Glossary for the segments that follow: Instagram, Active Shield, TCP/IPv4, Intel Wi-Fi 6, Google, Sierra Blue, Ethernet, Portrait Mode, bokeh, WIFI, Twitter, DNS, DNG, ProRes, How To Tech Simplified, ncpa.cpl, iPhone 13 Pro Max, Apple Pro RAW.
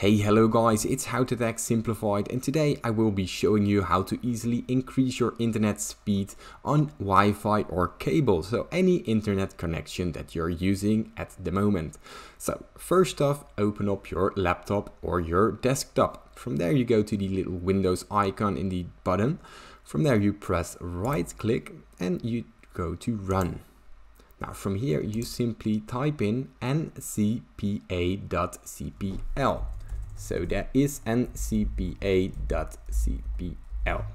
Hey, hello guys, it's How To Tech Simplified, and today I will be showing you how to easily increase your internet speed on Wi-Fi or cable, so any internet connection that you're using at the moment. So first off, open up your laptop or your desktop. From there you go to the little Windows icon in the bottom. From there you press right click and you go to run. Now from here you simply type in ncpa.cpl. So that is ncpa.cpl.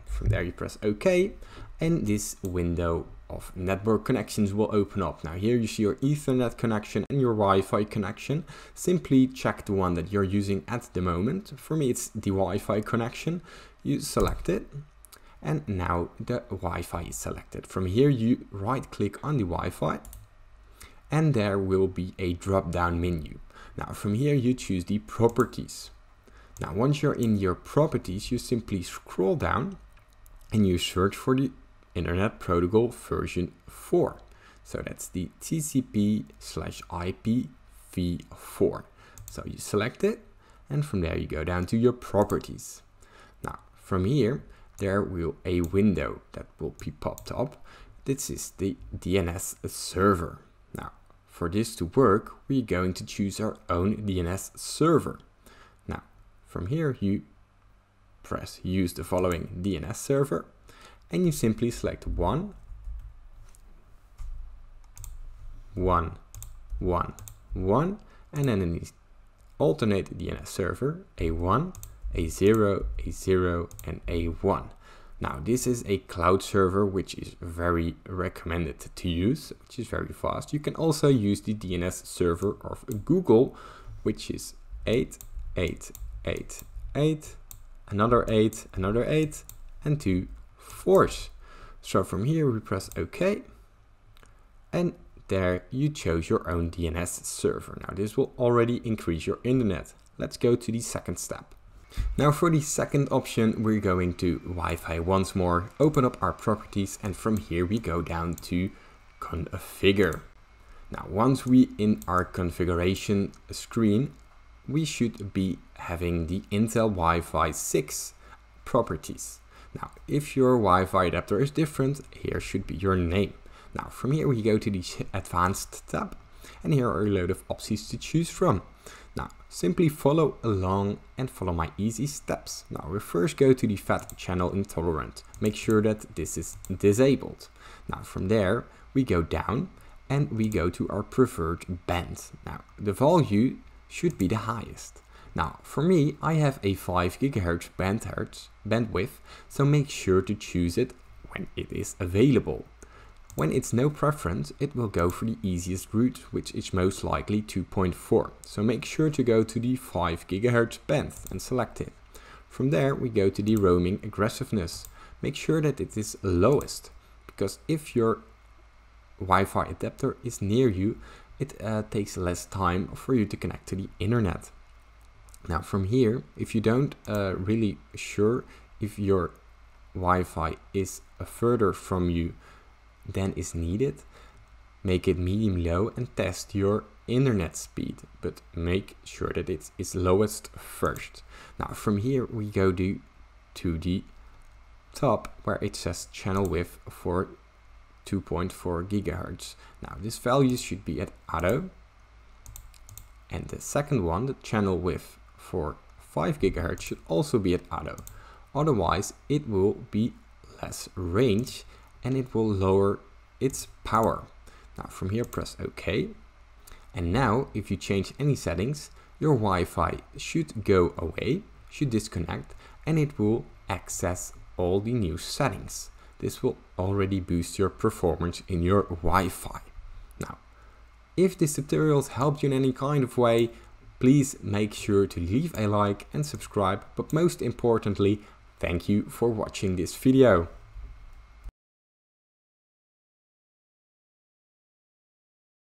From there you press OK and this window of network connections will open up. Now here you see your Ethernet connection and your Wi-Fi connection. Simply check the one that you're using at the moment. For me it's the Wi-Fi connection. You select it and now the Wi-Fi is selected. From here you right click on the Wi-Fi and there will be a drop down menu. Now from here you choose the properties. Now once you're in your properties, you simply scroll down and you search for the Internet Protocol version 4. So that's the TCP/IPv4. So you select it and from there you go down to your properties. Now from here there will a window that will be popped up. This is the DNS server. Now for this to work, we're going to choose our own DNS server. Now from here you press use the following DNS server and you simply select 1, 1, 1, 1 and then an alternate DNS server, A1, A0, A0 and A1. Now this is a cloud server which is very recommended to use, which is very fast. You can also use the DNS server of Google, which is 8, 8, 8, 8, another 8, another 8 and 2 4s. So from here we press OK and there you chose your own DNS server. Now this will already increase your internet. Let's go to the second step. Now for the second option, we're going to Wi-Fi once more, open up our properties and from here we go down to configure. Now once we're in our configuration screen, we should be having the Intel Wi-Fi 6 properties. Now if your Wi-Fi adapter is different, here should be your name. Now from here we go to the advanced tab and here are a load of options to choose from. Now simply follow along and follow my easy steps. Now we first go to the FAT channel intolerant. Make sure that this is disabled. Now from there we go down and we go to our preferred band. Now the value should be the highest. Now for me I have a 5 GHz bandwidth, so make sure to choose it when it is available. When it's no preference, it will go for the easiest route, which is most likely 2.4. So make sure to go to the 5 GHz band and select it. From there, we go to the roaming aggressiveness. Make sure that it is lowest, because if your Wi-Fi adapter is near you, it takes less time for you to connect to the internet. Now from here, if you don't really sure if your Wi-Fi is further from you than is needed, make it medium low and test your internet speed, but make sure that it is lowest first. Now from here we go to the top where it says channel width for 2.4 GHz. Now this value should be at auto, and the second one, the channel width for 5 GHz, should also be at auto, otherwise it will be less range and it will lower its power. Now from here press OK. And now if you change any settings, your Wi-Fi should go away, should disconnect, and it will access all the new settings. This will already boost your performance in your Wi-Fi. Now, if this tutorial helped you in any kind of way, please make sure to leave a like and subscribe, but most importantly, thank you for watching this video.